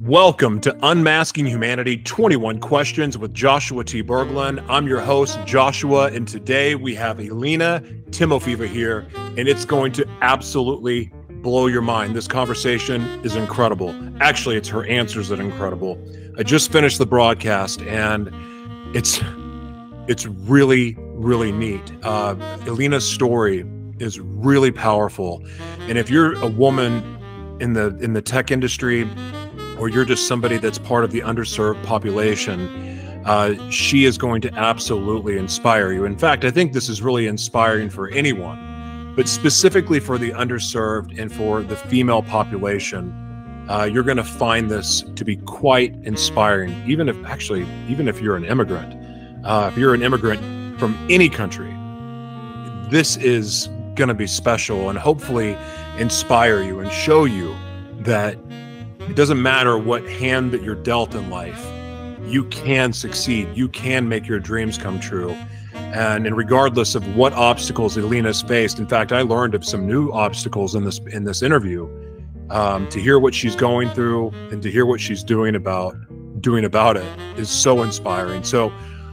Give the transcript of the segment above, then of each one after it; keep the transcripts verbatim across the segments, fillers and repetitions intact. Welcome to Unmasking Humanity, twenty-one Questions with Joshua T. Berglund. I'm your host, Joshua, and today we have Alina Timofeeva here, and it's going to absolutely blow your mind. This conversation is incredible. Actually, it's her answers that are incredible. I just finished the broadcast, and it's it's really, really neat. Uh, Alina's story is really powerful, and if you're a woman in the in the tech industry, or you're just somebody that's part of the underserved population, uh, she is going to absolutely inspire you. In fact, I think this is really inspiring for anyone, but specifically for the underserved and for the female population, uh, you're gonna find this to be quite inspiring, even if actually, even if you're an immigrant. Uh, if you're an immigrant from any country, this is gonna be special and hopefully inspire you and show you that it doesn't matter what hand that you're dealt in life, you can succeed, you can make your dreams come true. And, and regardless of what obstacles Alina's faced, in fact, I learned of some new obstacles in this in this interview, um, to hear what she's going through and to hear what she's doing about, doing about it is so inspiring. So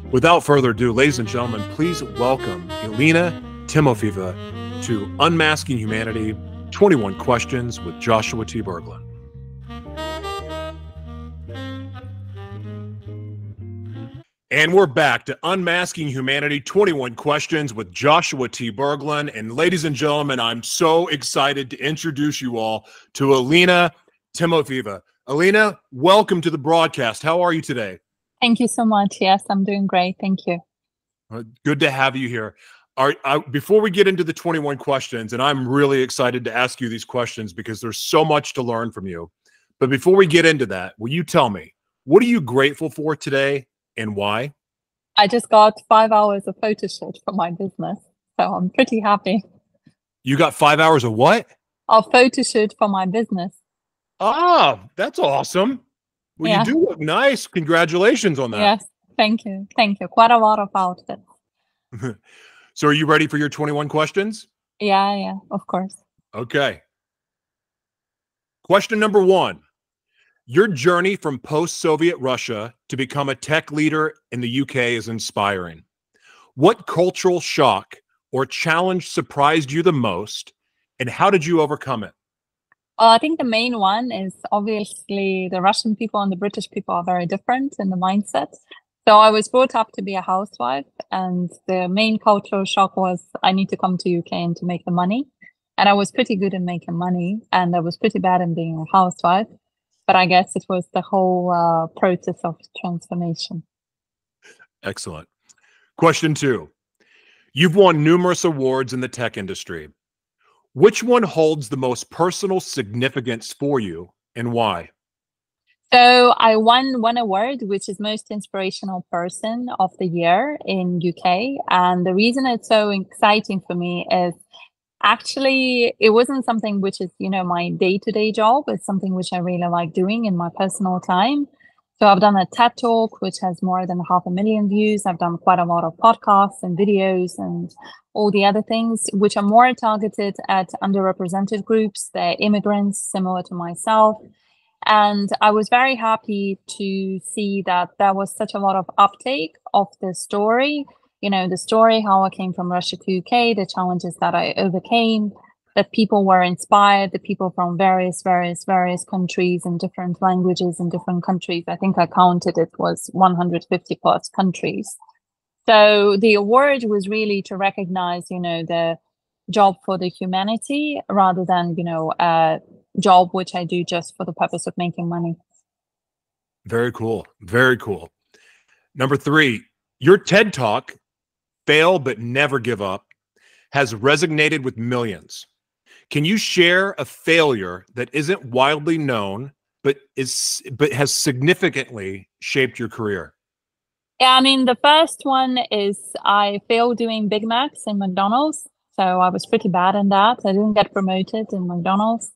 without further ado, ladies and gentlemen, please welcome Alina Timofeeva to Unmasking Humanity, twenty-one Questions with Joshua T. Berglund. And we're back to Unmasking Humanity, twenty-one Questions with Joshua T. Berglund. And ladies and gentlemen, I'm so excited to introduce you all to Alina Timofeeva. Alina, welcome to the broadcast. How are you today? Thank you so much. Yes, I'm doing great. Thank you. Good to have you here. Our, I, before we get into the twenty-one questions, and I'm really excited to ask you these questions because there's so much to learn from you. But before we get into that, will you tell me, what are you grateful for today? And why? I just got five hours of photo shoot for my business, so I'm pretty happy. You got five hours of what? Of photo shoot for my business. Ah, that's awesome. Well, yeah. You do look nice. Congratulations on that. Yes, thank you. Thank you. Quite a lot of outfits. So are you ready for your twenty-one questions? Yeah, yeah, of course. Okay. Question number one. Your journey from post-Soviet Russia to become a tech leader in the U K is inspiring. What cultural shock or challenge surprised you the most, and how did you overcome it? Well, I think the main one is obviously the Russian people and the British people are very different in the mindset. So I was brought up to be a housewife, and the main cultural shock was I need to come to U K and to make the money. And I was pretty good in making money, and I was pretty bad in being a housewife. But I guess it was the whole uh, process of transformation. Excellent. Question two. You've won numerous awards in the tech industry. Which one holds the most personal significance for you and why? So I won one award, which is Most Inspirational Person of the Year in U K. And the reason it's so exciting for me is actually, it wasn't something which is, you know, my day-to-day job. It's something which I really like doing in my personal time. So I've done a TED Talk, which has more than half a million views. I've done quite a lot of podcasts and videos and all the other things, which are more targeted at underrepresented groups. They're immigrants, similar to myself. And I was very happy to see that there was such a lot of uptake of the story. You know, the story, how I came from Russia to U K, the challenges that I overcame, that people were inspired, the people from various, various, various countries and different languages and different countries. I think I counted it was one hundred fifty plus countries. So the award was really to recognize, you know, the job for the humanity rather than, you know, a job which I do just for the purpose of making money. Very cool. Very cool. Number three, your TED Talk, Fail But Never Give Up, has resonated with millions. Can you share a failure that isn't widely known, but is but has significantly shaped your career? Yeah, I mean, the first one is I failed doing Big Macs in McDonald's. So I was pretty bad in that. I didn't get promoted in McDonald's.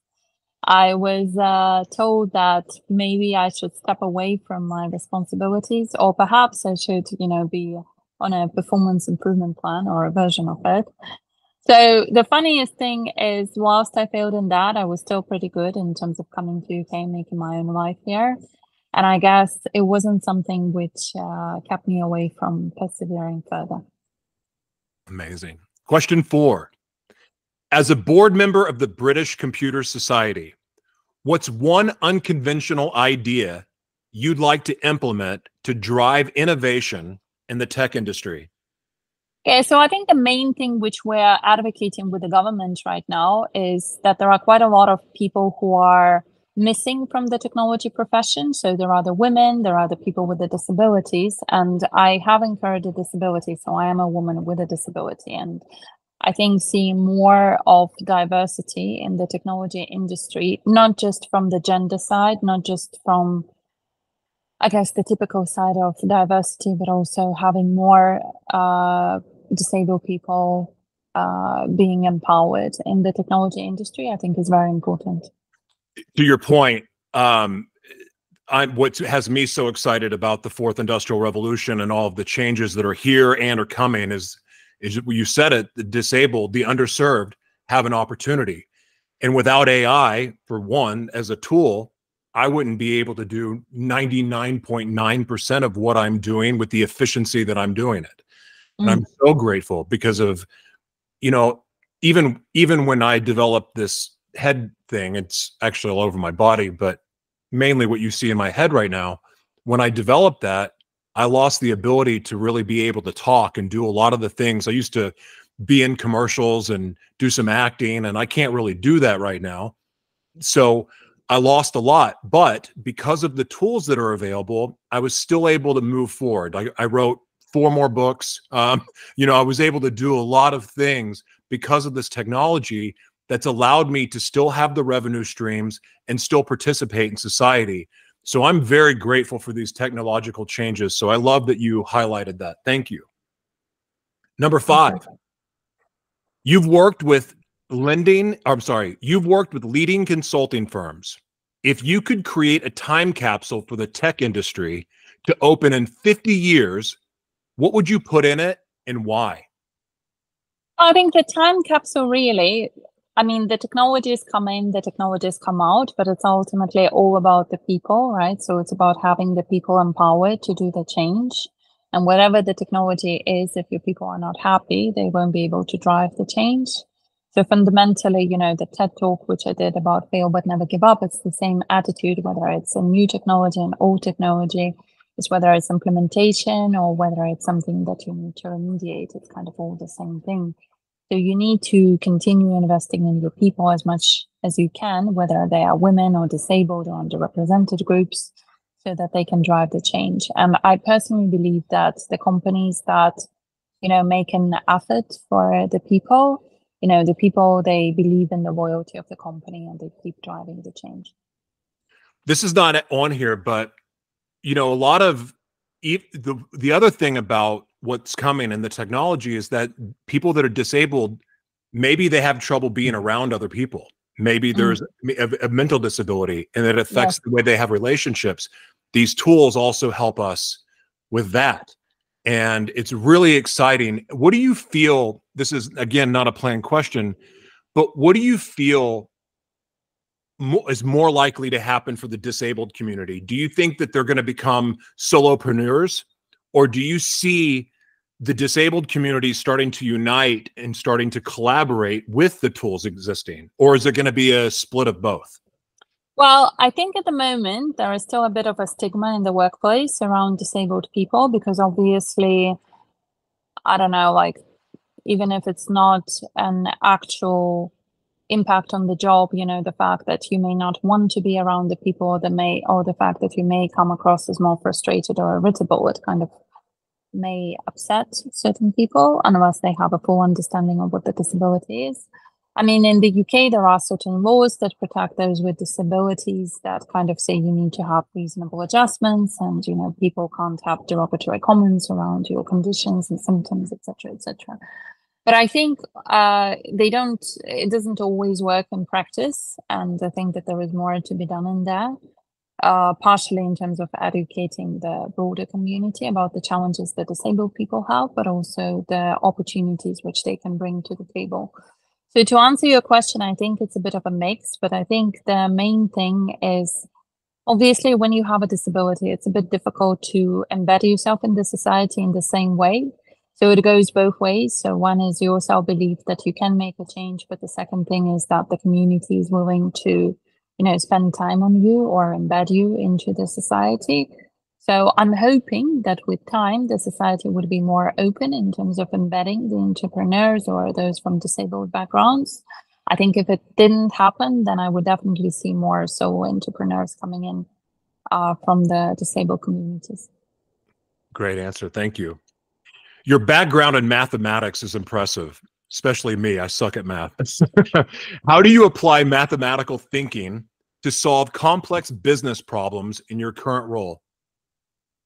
I was uh, told that maybe I should step away from my responsibilities, or perhaps I should, you know, be on a performance improvement plan or a version of it. So the funniest thing is, whilst I failed in that, I was still pretty good in terms of coming to U K and making my own life here. And I guess it wasn't something which uh, kept me away from persevering further. Amazing. Question four. As a board member of the British Computer Society, what's one unconventional idea you'd like to implement to drive innovation in the tech industry? Okay, so I think the main thing which we're advocating with the government right now is that there are quite a lot of people who are missing from the technology profession. So there are the women, there are the people with the disabilities, and I have incurred a disability, so I am a woman with a disability. And I think seeing more of diversity in the technology industry, not just from the gender side, not just from, I guess, the typical side of diversity, but also having more uh, disabled people uh, being empowered in the technology industry, I think is very important. To your point, um, I'm, what has me so excited about the fourth industrial revolution and all of the changes that are here and are coming is, is you said it, the disabled, the underserved have an opportunity. And without A I, for one, as a tool, I wouldn't be able to do ninety-nine point nine percent of what I'm doing with the efficiency that I'm doing it. And mm. I'm so grateful because of, you know, even, even when I developed this head thing, it's actually all over my body, but mainly what you see in my head right now, when I developed that, I lost the ability to really be able to talk and do a lot of the things. I used to be in commercials and do some acting, and I can't really do that right now. So I lost a lot, but because of the tools that are available, I was still able to move forward. I, I wrote four more books. Um, you know, I was able to do a lot of things because of this technology that's allowed me to still have the revenue streams and still participate in society. So I'm very grateful for these technological changes. So I love that you highlighted that. Thank you. Number five, you've worked with Lending, I'm sorry, you've worked with leading consulting firms. If you could create a time capsule for the tech industry to open in fifty years, what would you put in it and why? I think the time capsule really, I mean, the technologies come in, the technologies come out, but it's ultimately all about the people, right? So it's about having the people empowered to do the change. And whatever the technology is, if your people are not happy, they won't be able to drive the change. So fundamentally, you know, the TED Talk, which I did about fail but never give up, it's the same attitude, whether it's a new technology and old technology, it's whether it's implementation or whether it's something that you need to remediate, it's kind of all the same thing. So you need to continue investing in your people as much as you can, whether they are women or disabled or underrepresented groups, so that they can drive the change. And I personally believe that the companies that, you know, make an effort for the people, you know, the people, they believe in the loyalty of the company and they keep driving the change. This is not on here, but, you know, a lot of the, the other thing about what's coming in the technology is that people that are disabled, maybe they have trouble being around other people. Maybe there's mm. a, a mental disability and it affects yes. the way they have relationships. These tools also help us with that. And it's really exciting. What do you feel, this is again, not a planned question, but what do you feel mo- is more likely to happen for the disabled community? Do you think that they're gonna become solopreneurs, or do you see the disabled community starting to unite and starting to collaborate with the tools existing? Or is it gonna be a split of both? Well, I think at the moment, there is still a bit of a stigma in the workplace around disabled people, because obviously, I don't know, like, even if it's not an actual impact on the job, you know, the fact that you may not want to be around the people that may, or the fact that you may come across as more frustrated or irritable, it kind of may upset certain people unless they have a full understanding of what the disability is. I mean, in the U K, there are certain laws that protect those with disabilities that kind of say you need to have reasonable adjustments and, you know, people can't have derogatory comments around your conditions and symptoms, et cetera, et cetera. But I think uh, they don't, it doesn't always work in practice. And I think that there is more to be done in there. uh, partially in terms of educating the broader community about the challenges that disabled people have, but also the opportunities which they can bring to the table. So to answer your question, I think it's a bit of a mix, but I think the main thing is, obviously, when you have a disability, it's a bit difficult to embed yourself in the society in the same way. So it goes both ways. So one is your self-belief that you can make a change, but the second thing is that the community is willing to, you know, spend time on you or embed you into the society. So I'm hoping that with time, the society would be more open in terms of embedding the entrepreneurs or those from disabled backgrounds. I think if it didn't happen, then I would definitely see more solo entrepreneurs coming in uh, from the disabled communities. Great answer. Thank you. Your background in mathematics is impressive, especially me. I suck at math. How do you apply mathematical thinking to solve complex business problems in your current role?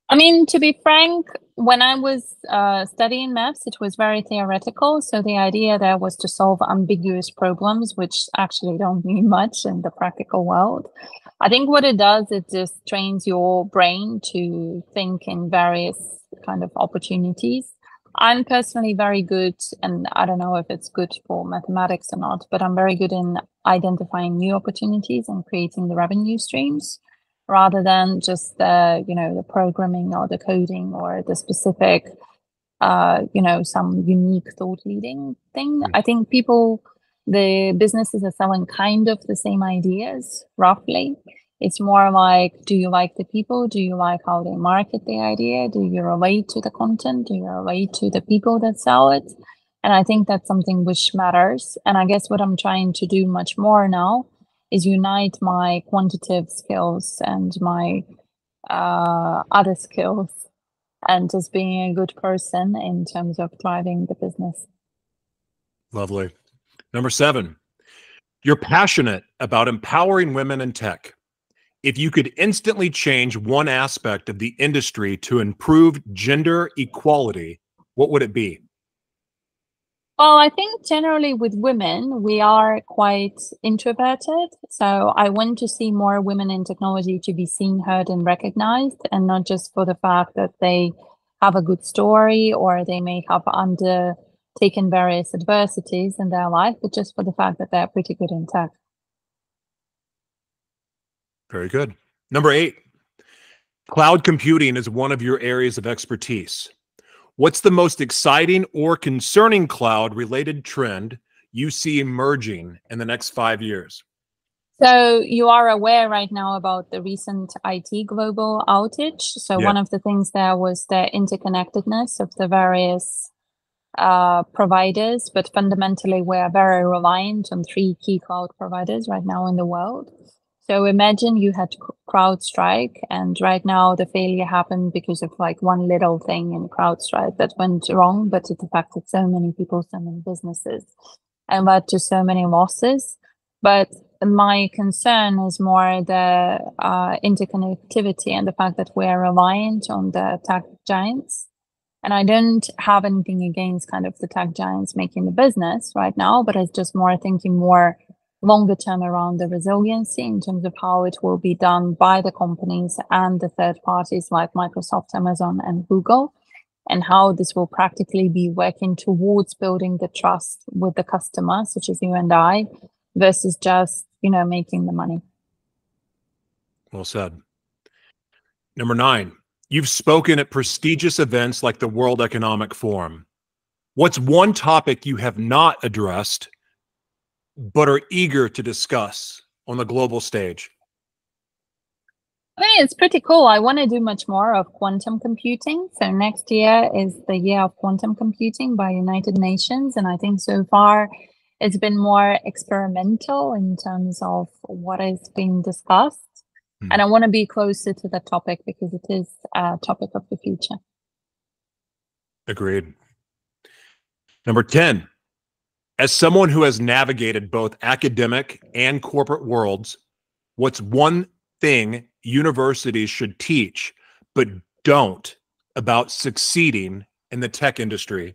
I mean, to be frank, when I was uh, studying maths, it was very theoretical. So the idea there was to solve ambiguous problems, which actually don't mean much in the practical world. I think what it does, it just trains your brain to think in various kind of opportunities. I'm personally very good, and I don't know if it's good for mathematics or not, but I'm very good in identifying new opportunities and creating the revenue streams, rather than just the, you know, the programming or the coding or the specific, uh, you know, some unique thought leading thing. I think people, the businesses are selling kind of the same ideas, roughly. It's more like, do you like the people? Do you like how they market the idea? Do you relate to the content? Do you relate to the people that sell it? And I think that's something which matters. And I guess what I'm trying to do much more now is unite my quantitative skills and my uh, other skills, and just being a good person in terms of driving the business. Lovely. Number seven, you're passionate about empowering women in tech. If you could instantly change one aspect of the industry to improve gender equality, what would it be? Well, I think generally with women, we are quite introverted. So I want to see more women in technology to be seen, heard, and recognized, and not just for the fact that they have a good story or they may have undertaken various adversities in their life, but just for the fact that they're pretty good in tech. Very good. Number eight, cloud computing is one of your areas of expertise. What's the most exciting or concerning cloud-related trend you see emerging in the next five years? So you are aware right now about the recent I T global outage. So yeah. One of the things there was the interconnectedness of the various uh, providers, but fundamentally we are very reliant on three key cloud providers right now in the world. So imagine you had CrowdStrike, and right now the failure happened because of like one little thing in CrowdStrike that went wrong, but it affected so many people, so many businesses, and led to so many losses. But my concern is more the uh, interconnectivity and the fact that we are reliant on the tech giants. And I don't have anything against kind of the tech giants making the business right now, but it's just more thinking more longer term around the resiliency in terms of how it will be done by the companies and the third parties like Microsoft, Amazon, and Google, and how this will practically be working towards building the trust with the customer, such as you and I, versus just, you know, making the money. Well said. Number nine, you've spoken at prestigious events like the World Economic Forum. What's one topic you have not addressed but are eager to discuss on the global stage? I mean, it's pretty cool. I want to do much more of quantum computing. So next year is the year of quantum computing by United Nations. And I think so far it's been more experimental in terms of what is being discussed. Hmm. And I want to be closer to the topic because it is a topic of the future. Agreed. Number ten. As someone who has navigated both academic and corporate worlds, what's one thing universities should teach but don't about succeeding in the tech industry?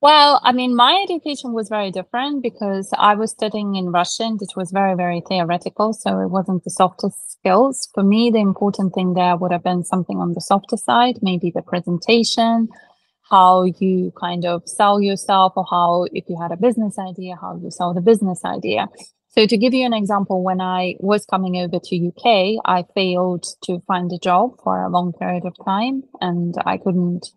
Well, I mean, my education was very different because I was studying in Russian, which was very, very theoretical. So it wasn't the softest skills. For me, the important thing there would have been something on the softer side, maybe the presentation, how you kind of sell yourself, or how, if you had a business idea, how you sell the business idea. So to give you an example, when I was coming over to U K, I failed to find a job for a long period of time, and I couldn't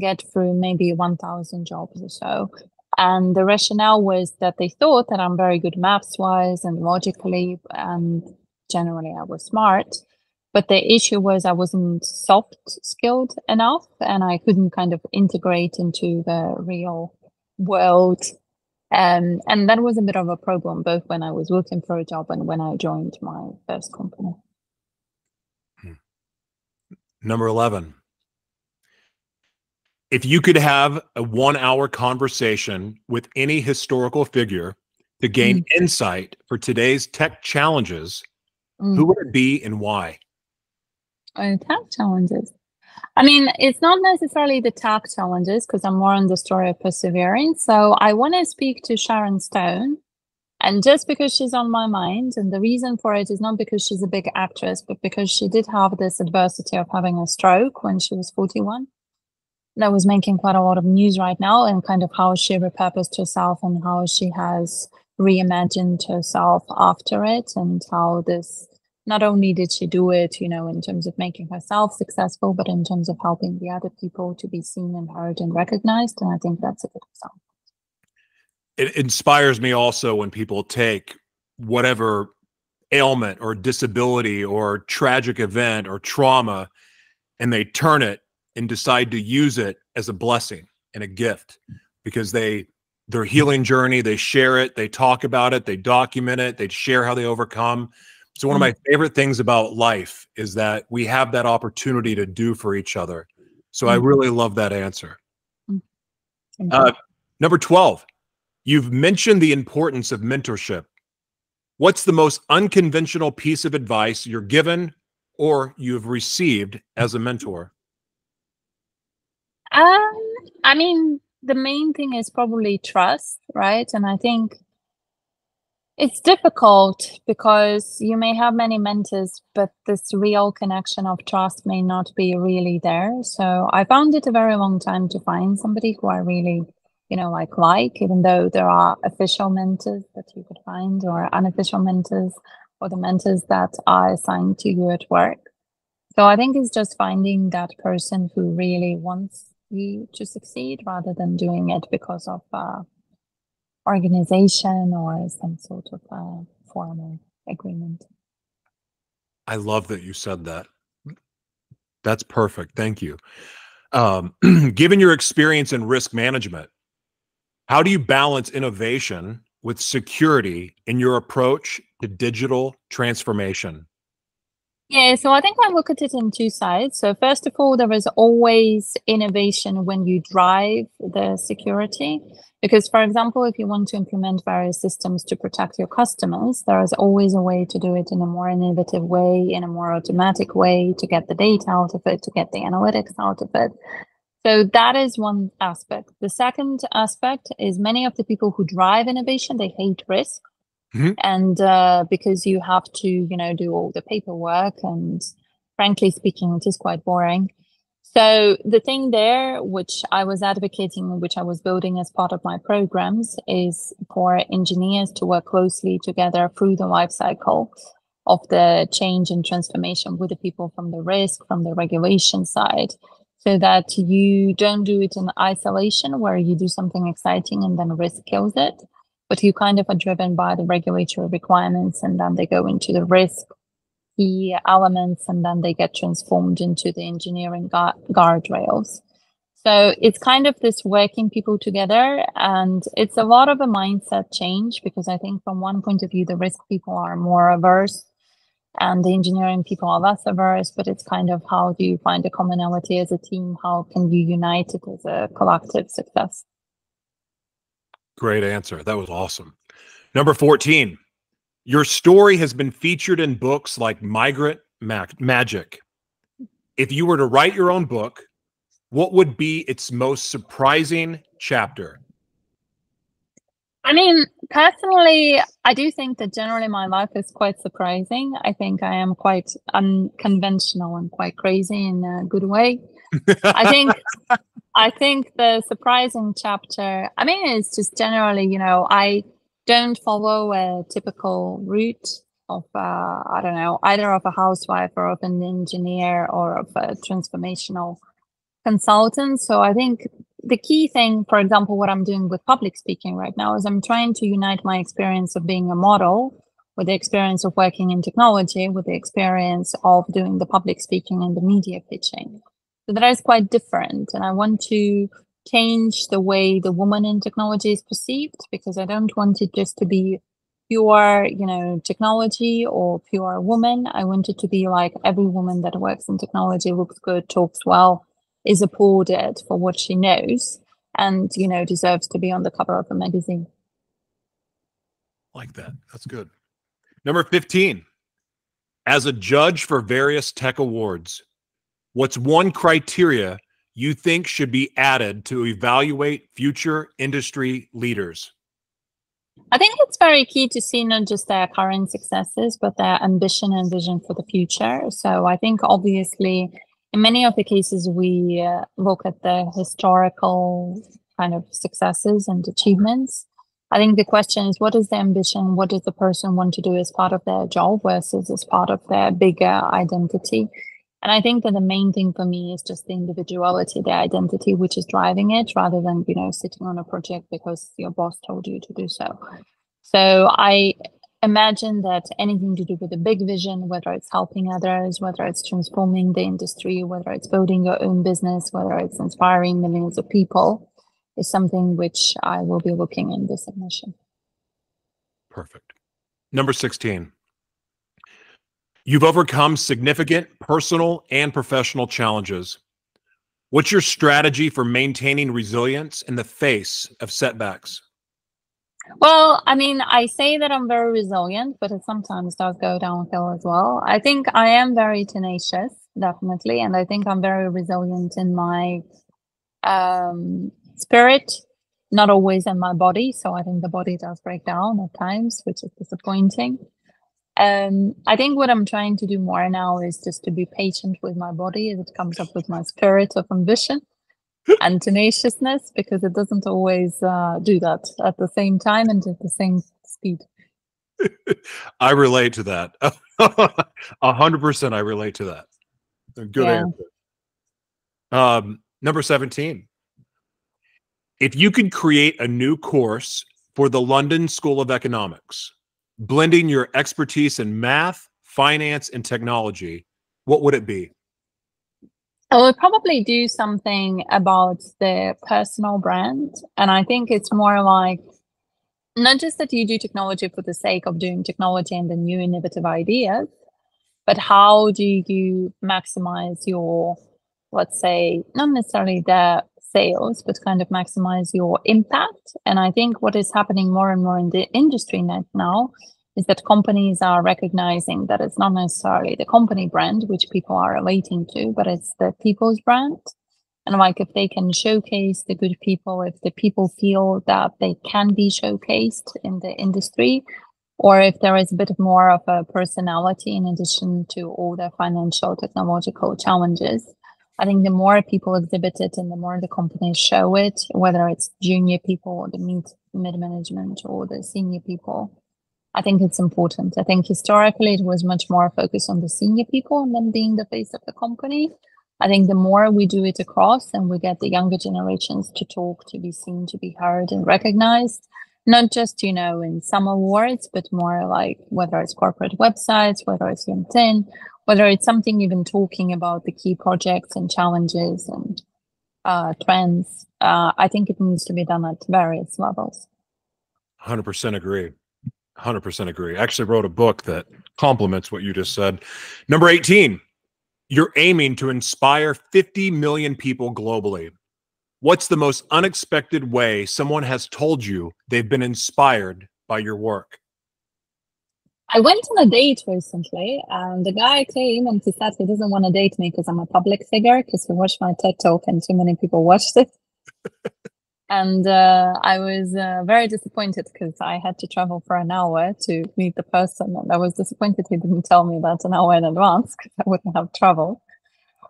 get through maybe one thousand jobs or so. And the rationale was that they thought that I'm very good maths wise and logically, and generally I was smart, but the issue was I wasn't soft skilled enough, and I couldn't kind of integrate into the real world. Um, and that was a bit of a problem, both when I was working for a job and when I joined my first company. Number eleven. If you could have a one-hour conversation with any historical figure to gain mm. insight for today's tech challenges, mm. who would it be and why? Oh, tech challenges. I mean, it's not necessarily the tech challenges, because I'm more on the story of perseverance. So I want to speak to Sharon Stone, and just because she's on my mind, and the reason for it is not because she's a big actress, but because she did have this adversity of having a stroke when she was forty-one. That was making quite a lot of news right now, and kind of how she repurposed herself and how she has reimagined herself after it, and how this, not only did she do it, you know, in terms of making herself successful, but in terms of helping the other people to be seen and heard and recognized. And I think that's a good example. It inspires me also when people take whatever ailment or disability or tragic event or trauma, and they turn it and decide to use it as a blessing and a gift, because they their healing journey, they share it, they talk about it, they document it, they share how they overcome. So one of my favorite things about life is that we have that opportunity to do for each other. So I really love that answer. Uh, number twelve, you've mentioned the importance of mentorship. What's the most unconventional piece of advice you're given or you've received as a mentor? Um, I mean, the main thing is probably trust, right? And I think it's difficult because you may have many mentors, but this real connection of trust may not be really there. So I found it a very long time to find somebody who I really, you know, like, like, even though there are official mentors that you could find, or unofficial mentors, or the mentors that are assigned to you at work. So I think it's just finding that person who really wants you to succeed, rather than doing it because of uh, organization or some sort of uh, formal agreement. I love that you said that. That's perfect. Thank you. Um, given your experience in risk management, how do you balance innovation with security in your approach to digital transformation? Yeah, so I think I look at it in two sides. So first of all, there is always innovation when you drive the security, because, for example, if you want to implement various systems to protect your customers, there is always a way to do it in a more innovative way, in a more automatic way, to get the data out of it, to get the analytics out of it. So that is one aspect. The second aspect is many of the people who drive innovation, they hate risk. Mm-hmm. And uh, because you have to, you know, do all the paperwork, and frankly speaking, it is quite boring. So the thing there, which I was advocating, which I was building as part of my programs, is for engineers to work closely together through the life cycle of the change and transformation with the people from the risk, from the regulation side, so that you don't do it in isolation where you do something exciting and then risk kills it. But you kind of are driven by the regulatory requirements, and then they go into the risk key elements, and then they get transformed into the engineering guardrails. So it's kind of this working people together, and it's a lot of a mindset change, because I think from one point of view, the risk people are more averse and the engineering people are less averse, but it's kind of how do you find a commonality as a team? How can you unite it as a collective success? Great answer. That was awesome. Number fourteen, your story has been featured in books like Migrant Mag Magic. If you were to write your own book, what would be its most surprising chapter? I mean, personally, I do think that generally my life is quite surprising. I think I am quite unconventional and quite crazy in a good way. I think I think the surprising chapter, I mean, it's just generally, you know, I don't follow a typical route of, uh, I don't know, either of a housewife or of an engineer or of a transformational consultant. So I think the key thing, for example, what I'm doing with public speaking right now is I'm trying to unite my experience of being a model with the experience of working in technology, with the experience of doing the public speaking and the media pitching. So that is quite different. And I want to change the way the woman in technology is perceived, because I don't want it just to be pure, you know, technology or pure woman. I want it to be like every woman that works in technology, looks good, talks well, is applauded for what she knows, and, you know, deserves to be on the cover of a magazine. Like that. That's good. Number fifteen, as a judge for various tech awards, what's one criteria you think should be added to evaluate future industry leaders? I think it's very key to see not just their current successes, but their ambition and vision for the future. So I think obviously, in many of the cases, we uh, look at the historical kind of successes and achievements. I think the question is, what is the ambition? What does the person want to do as part of their job versus as part of their bigger identity? And I think that the main thing for me is just the individuality, the identity, which is driving it, rather than, you know, sitting on a project because your boss told you to do so. So I imagine that anything to do with a big vision, whether it's helping others, whether it's transforming the industry, whether it's building your own business, whether it's inspiring millions of people, is something which I will be looking in this submission. Perfect. Number sixteen. You've overcome significant personal and professional challenges. What's your strategy for maintaining resilience in the face of setbacks? Well, I mean, I say that I'm very resilient, but it sometimes does go downhill as well. I think I am very tenacious, definitely. And I think I'm very resilient in my um, spirit, not always in my body. So I think the body does break down at times, which is disappointing. Um, I think what I'm trying to do more now is just to be patient with my body as it comes up with my spirit of ambition and tenaciousness, because it doesn't always uh, do that at the same time and at the same speed. I relate to that. A hundred percent I relate to that. Good yeah. answer. Um, number seventeen. If you could create a new course for the London School of Economics, blending your expertise in math, finance, and technology, what would it be? I would probably do something about the personal brand. And I think it's more like, not just that you do technology for the sake of doing technology and the new innovative ideas, but how do you maximize your, let's say, not necessarily the sales, but kind of maximize your impact. And I think what is happening more and more in the industry net now is that companies are recognizing that it's not necessarily the company brand which people are relating to, but it's the people's brand. And like, if they can showcase the good people, if the people feel that they can be showcased in the industry, or if there is a bit more of a personality in addition to all the financial technological challenges, I think the more people exhibit it and the more the companies show it, whether it's junior people or the mid mid-management or the senior people, I think it's important. I think historically it was much more focused on the senior people and them being the face of the company. I think the more we do it across and we get the younger generations to talk, to be seen, to be heard and recognized, not just, you know, in some awards, but more like whether it's corporate websites, whether it's LinkedIn, whether it's something even talking about the key projects and challenges and uh, trends. Uh, I think it needs to be done at various levels. one hundred percent agree. one hundred percent agree. I actually wrote a book that complements what you just said. Number eighteen, you're aiming to inspire fifty million people globally. What's the most unexpected way someone has told you they've been inspired by your work? I went on a date recently, and the guy came and he said he doesn't want to date me because I'm a public figure, because he watched my TED Talk and too many people watched it. And uh, I was uh, very disappointed because I had to travel for an hour to meet the person, and I was disappointed he didn't tell me about an hour in advance because I wouldn't have traveled.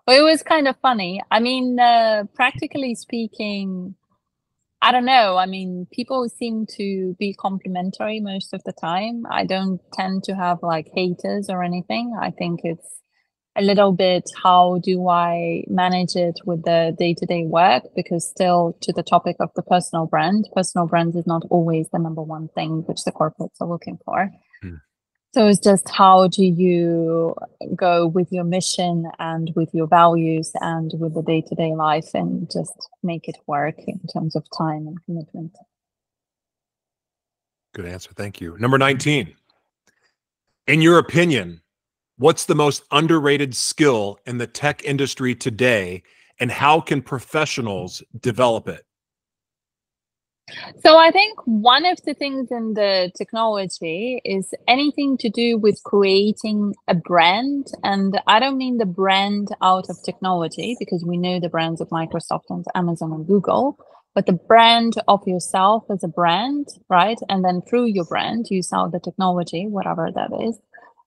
But it was kind of funny. I mean, uh, practically speaking, I don't know. I mean, people seem to be complimentary most of the time. I don't tend to have like haters or anything. I think it's a little bit, how do I manage it with the day-to-day work? Because still, to the topic of the personal brand, personal brand is not always the number one thing which the corporates are looking for. Mm. So it's just, how do you go with your mission and with your values and with the day-to-day life and just make it work in terms of time and commitment? Good answer. Thank you. Number nineteen. In your opinion, what's the most underrated skill in the tech industry today, and how can professionals develop it? So I think one of the things in the technology is anything to do with creating a brand. And I don't mean the brand out of technology, because we know the brands of Microsoft and Amazon and Google, but the brand of yourself as a brand, right? And then through your brand, you sell the technology, whatever that is.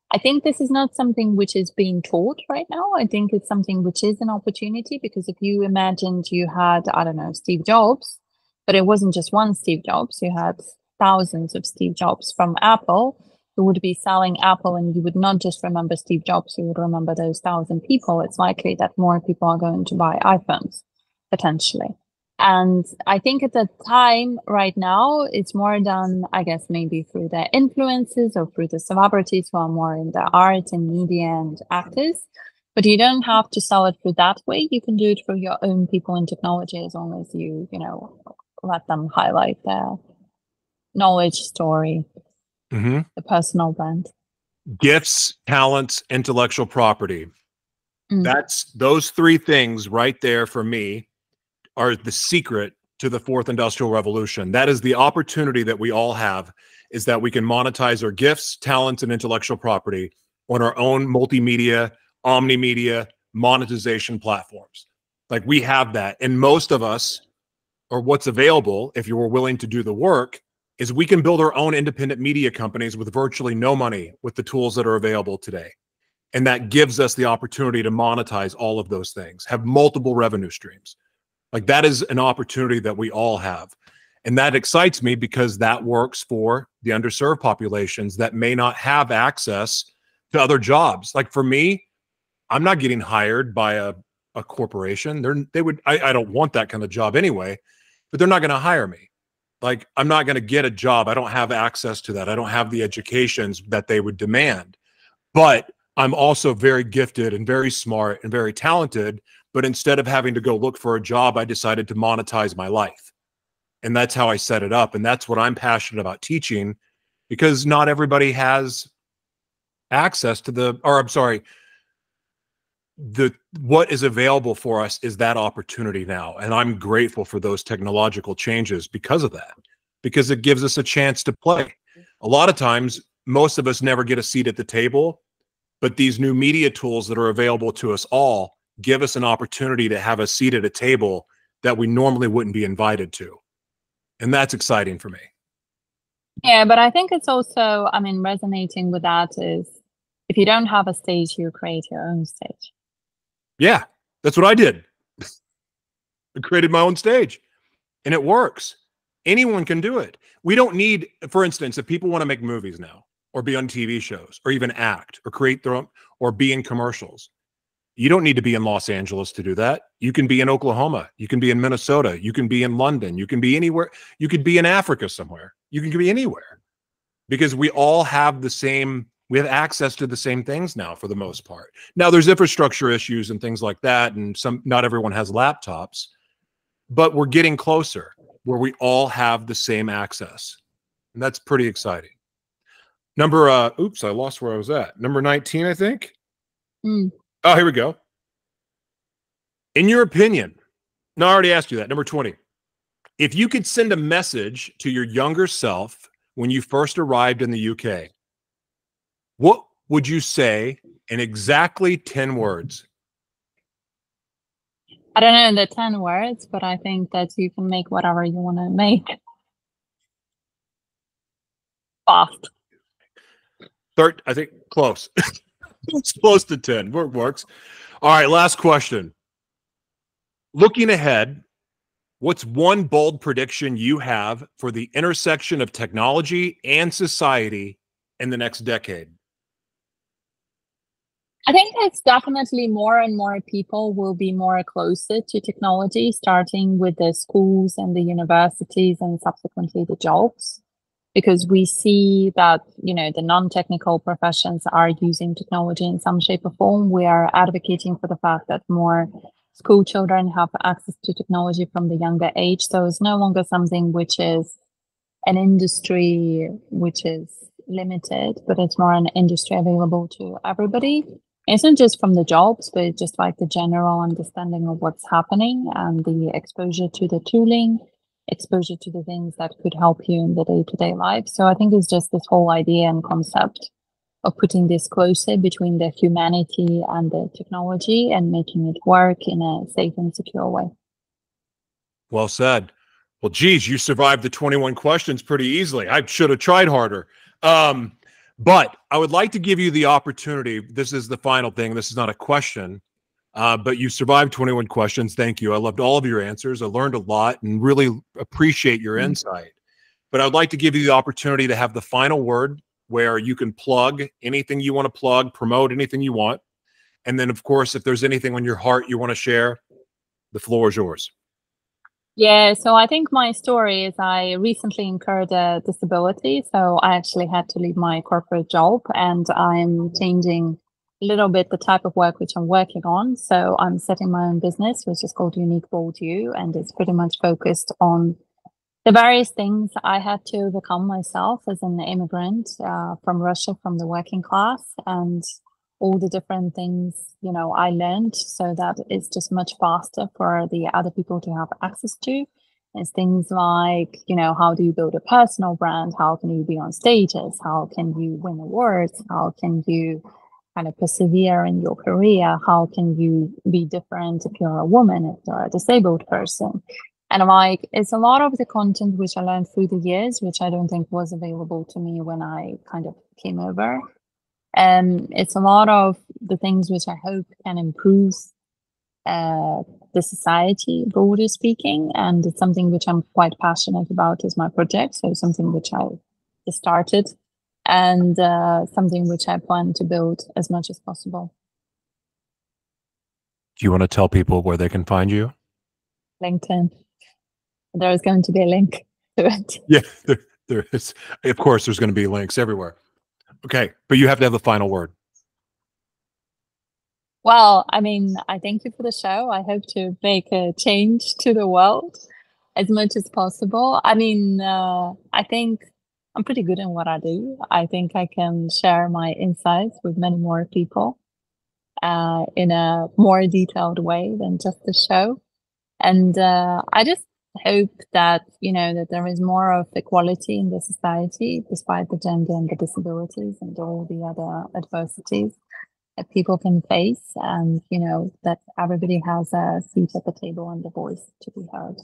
I think this is not something which is being taught right now. I think it's something which is an opportunity, because if you imagined you had, I don't know, Steve Jobs, but it wasn't just one Steve Jobs, you had thousands of Steve Jobs from Apple, who would be selling Apple, and you would not just remember Steve Jobs, you would remember those thousand people. It's likely that more people are going to buy iPhones, potentially. And I think at the time right now, it's more done, I guess, maybe through their influences or through the celebrities who are more in the art and media and actors. But you don't have to sell it through that way. You can do it through your own people in technology, as long as you, you know, let them highlight their knowledge, story, mm-hmm. the personal brand. Gifts, talents, intellectual property. Mm. That's those three things right there for me are the secret to the fourth industrial revolution. That is the opportunity that we all have, is that we can monetize our gifts, talents, and intellectual property on our own multimedia, omnimedia monetization platforms. Like, we have that. And most of us, or what's available, if you were willing to do the work, is we can build our own independent media companies with virtually no money with the tools that are available today. And that gives us the opportunity to monetize all of those things, have multiple revenue streams. Like, that is an opportunity that we all have. And that excites me, because that works for the underserved populations that may not have access to other jobs. Like, for me, I'm not getting hired by a, a corporation. They're, they would, I, I don't want that kind of job anyway, but they're not going to hire me. Like, I'm not going to get a job. I don't have access to that. I don't have the educations that they would demand, but I'm also very gifted and very smart and very talented. But instead of having to go look for a job, I decided to monetize my life. And that's how I set it up. And that's what I'm passionate about teaching, because not everybody has access to the, or I'm sorry, the, what is available for us is that opportunity now. And I'm grateful for those technological changes because of that, because it gives us a chance to play. A lot of times, most of us never get a seat at the table, but these new media tools that are available to us all give us an opportunity to have a seat at a table that we normally wouldn't be invited to. And that's exciting for me. Yeah, but I think it's also, I mean, resonating with that is, if you don't have a stage, you create your own stage. Yeah, that's what I did. I created my own stage, and it works. Anyone can do it. We don't need, for instance, if people want to make movies now, or be on T V shows, or even act, or create their own, or be in commercials, you don't need to be in Los Angeles to do that. You can be in Oklahoma. You can be in Minnesota. You can be in London. You can be anywhere. You could be in Africa somewhere. You can be anywhere, because we all have the same. We have access to the same things now, for the most part. Now, there's infrastructure issues and things like that, and some, not everyone has laptops, but we're getting closer where we all have the same access. And that's pretty exciting. Number, uh, oops, I lost where I was at. Number nineteen, I think. Mm. Oh, here we go. In your opinion, no, I already asked you that. Number twenty, if you could send a message to your younger self when you first arrived in the U K, What would you say in exactly ten words? I don't know the ten words, but I think that you can make whatever you want to make. Fast. Third, I think close. It's close to ten. Work works. All right, last question. Looking ahead, what's one bold prediction you have for the intersection of technology and society in the next decade? I think it's definitely more and more people will be more closer to technology, starting with the schools and the universities and subsequently the jobs, because we see that, you know, the non-technical professions are using technology in some shape or form. We are advocating for the fact that more school children have access to technology from the younger age. So it's no longer something which is an industry which is limited, but it's more an industry available to everybody. It's not just from the jobs, but just like the general understanding of what's happening and the exposure to the tooling, exposure to the things that could help you in the day-to-day life. So I think it's just this whole idea and concept of putting this closer between the humanity and the technology and making it work in a safe and secure way. Well said. Well, geez, you survived the twenty-one questions pretty easily. I should have tried harder. Um, but I would like to give you the opportunity. This is the final thing. This is not a question, uh, but you survived twenty-one questions. Thank you. I loved all of your answers. I learned a lot and really appreciate your insight. But I would like to give you the opportunity to have the final word where you can plug anything you want to plug, promote anything you want. And then, of course, if there's anything on your heart you want to share, the floor is yours. Yeah, so I think my story is I recently incurred a disability. So I actually had to leave my corporate job and I'm changing a little bit the type of work which I'm working on. So I'm setting my own business, which is called Unique You, and it's pretty much focused on the various things I had to overcome myself as an immigrant uh, from Russia, from the working class, and all the different things, you know, I learned, so that it's just much faster for the other people to have access to. It's things like, you know, how do you build a personal brand? How can you be on stages? How can you win awards? How can you kind of persevere in your career? How can you be different if you're a woman, if you're a disabled person? And I'm like, it's a lot of the content which I learned through the years, which I don't think was available to me when I kind of came over. Um, it's a lot of the things which I hope can improve uh, the society, broadly speaking, and it's something which I'm quite passionate about is my project, so something which I started and uh, something which I plan to build as much as possible. Do you want to tell people where they can find you? LinkedIn. There is going to be a link to it. Yeah, there, there is. Of course, there's going to be links everywhere. Okay, but you have to have the final word. Well, I mean, I thank you for the show. I hope to make a change to the world as much as possible. I mean, uh, I think I'm pretty good in what I do. I think I can share my insights with many more people uh, in a more detailed way than just the show. And uh, I just hope that, you know, that there is more of equality in the society, despite the gender and the disabilities and all the other adversities that people can face. And, you know, that everybody has a seat at the table and a voice to be heard.